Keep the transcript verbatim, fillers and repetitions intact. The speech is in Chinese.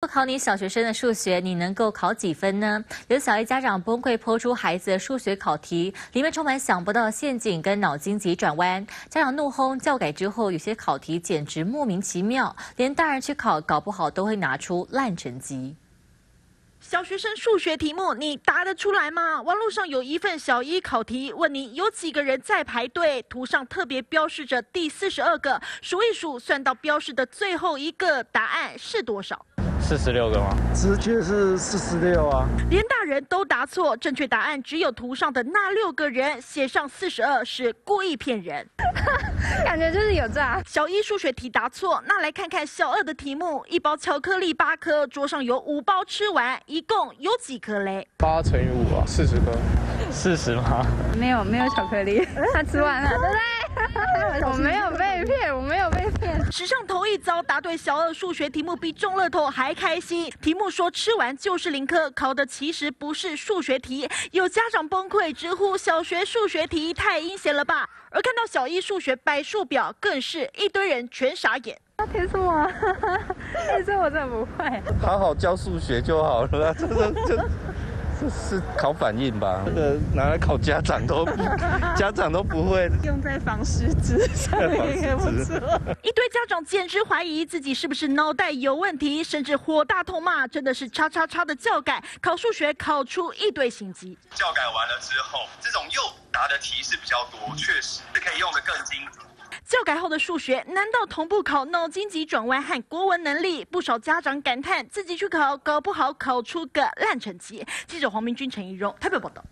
不考你小学生的数学，你能够考几分呢？有小一家长崩溃剖出孩子的数学考题，里面充满想不到的陷阱跟脑筋急转弯。家长怒轰教改之后，有些考题简直莫名其妙，连大人去考，搞不好都会拿出烂成绩。 小学生数学题目你答得出来吗？网络上有一份小一考题，问你有几个人在排队，图上特别标示着第四十二个，数一数，算到标示的最后一个，答案是多少？四十六个吗？直觉是四十六啊。连大人都答错，正确答案只有图上的那六个人，写上四十二是故意骗人。感觉就是有诈。小一数学题答错，那来看看小二的题目：一包巧克力八颗，桌上有五包吃完，一共有几颗嘞？八乘以五啊，四十颗，四十吗？没有，没有巧克力，他吃完了，对不对？我没有被骗，我没有被骗。史上头一遭，答对小二数学题目比中乐透还开心。题目说吃完就是零颗，考的其实不是数学题。有家长崩溃直呼小学数学题太阴险了吧！而看到小一数学百数表更是一堆人全傻眼。他填什么？哎，这我真的不会。好好教数学就好了，这这这这是考反应吧？这个拿来考家长都家长都不会。用在房识字上面也不错。一堆家长简直怀疑自己是不是脑袋有问题，甚至火大痛骂，真的是叉叉叉的教改，考数学考出一堆心机。教改完了之后，这种又答的题是比较多，确实是可以用的更精准。 教改后的数学难道同步考脑筋急转弯和国文能力？不少家长感叹自己去考，搞不好考出个烂成绩。记者黄明君、陈怡蓉台北报道。